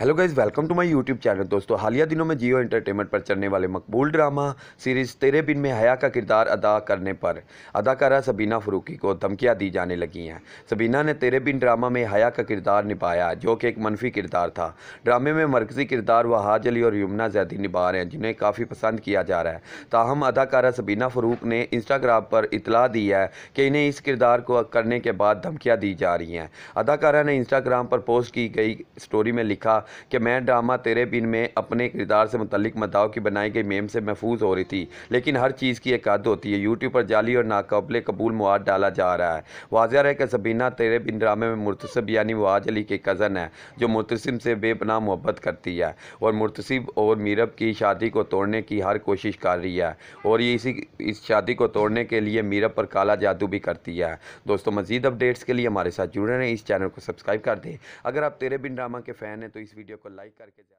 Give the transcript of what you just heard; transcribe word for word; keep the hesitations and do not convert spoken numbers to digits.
Hello guys, welcome to my YouTube channel. दोस्तों, हालिया दिनों में जियो एंटरटेनमेंट पर चलने वाले मकबूल ड्रामा सीरीज़ तेरे बिन में हया का किरदार अदा करने पर अदाकारा सबीना फ़ारूकी को धमकियां दी जाने लगी हैं। सबीना ने तेरे बिन ड्रामा में हया का किरदार निभाया, जो कि एक मनफी किरदार था। ड्रामे में मरकज़ी किरदार वहाज अली और यमुना जैदी निभा रहे हैं, जिन्हें काफ़ी पसंद किया जा रहा है। ताहम अदाकारा सबीना फ़ारूक ने इंस्टाग्राम पर इतला दी है कि इन्हें इस किरदार को करने के बाद धमकियाँ दी जा रही हैं। अदाकारा ने इंस्टाग्राम पर पोस्ट की गई स्टोरी में लिखा कि मैं ड्रामा तेरे बिन में अपने किरदार से मुतल्लिक मदाओं की बनाई गई मेम से महफूज हो रही थी, लेकिन हर चीज़ की एक हद होती है। यूट्यूब पर जाली और नाकाबिले कबूल मवाद डाला जा रहा है। वाज़ह है कि सबीना तेरे बिन ड्रामे में मुर्तसिब यानी वहाज अली के कज़न है, जो मुर्तसिम से बेपनाह मोहब्बत करती है और मुर्तसिब और मीरब की शादी को तोड़ने की हर कोशिश कर रही है, और ये इसी इस शादी को तोड़ने के लिए मीरब पर काला जादू भी करती है। दोस्तों, मज़ीद अपडेट्स के लिए हमारे साथ जुड़े रहें, इस चैनल को सब्सक्राइब कर दें। अगर आप तेरे बिन ड्रामा के फ़ैन हैं तो इस वीडियो को लाइक करके